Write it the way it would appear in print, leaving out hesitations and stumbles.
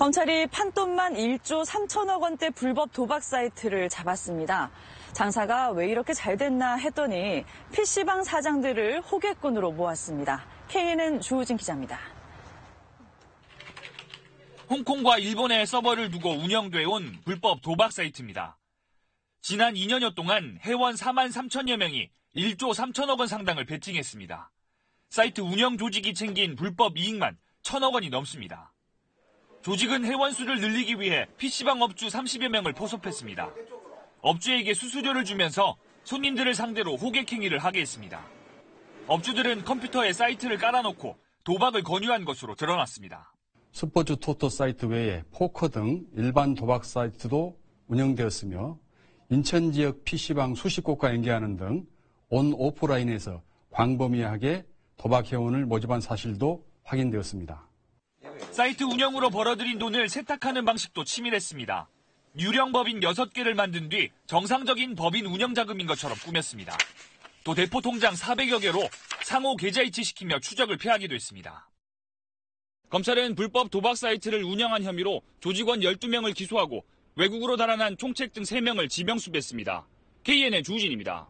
검찰이 판돈만 1조 3천억 원대 불법 도박 사이트를 잡았습니다. 장사가 왜 이렇게 잘 됐나 했더니 PC방 사장들을 호객꾼으로 모았습니다. KNN 주우진 기자입니다. 홍콩과 일본의 서버를 두고 운영돼 온 불법 도박 사이트입니다. 지난 2년여 동안 회원 4만 3천여 명이 1조 3천억 원 상당을 베팅했습니다. 사이트 운영 조직이 챙긴 불법 이익만 1천억 원이 넘습니다. 조직은 회원 수를 늘리기 위해 PC방 업주 30여 명을 포섭했습니다. 업주에게 수수료를 주면서 손님들을 상대로 호객 행위를 하게 했습니다. 업주들은 컴퓨터에 사이트를 깔아놓고 도박을 권유한 것으로 드러났습니다. 스포츠 토토 사이트 외에 포커 등 일반 도박 사이트도 운영되었으며 인천 지역 PC방 수십 곳과 연계하는 등 온 오프라인에서 광범위하게 도박 회원을 모집한 사실도 확인되었습니다. 사이트 운영으로 벌어들인 돈을 세탁하는 방식도 치밀했습니다. 유령법인 6개를 만든 뒤 정상적인 법인 운영 자금인 것처럼 꾸몄습니다. 또 대포 통장 400여 개로 상호 계좌이체시키며 추적을 피하기도 했습니다. 검찰은 불법 도박 사이트를 운영한 혐의로 조직원 12명을 기소하고 외국으로 달아난 총책 등 3명을 지명수배했습니다. KNN 주우진입니다.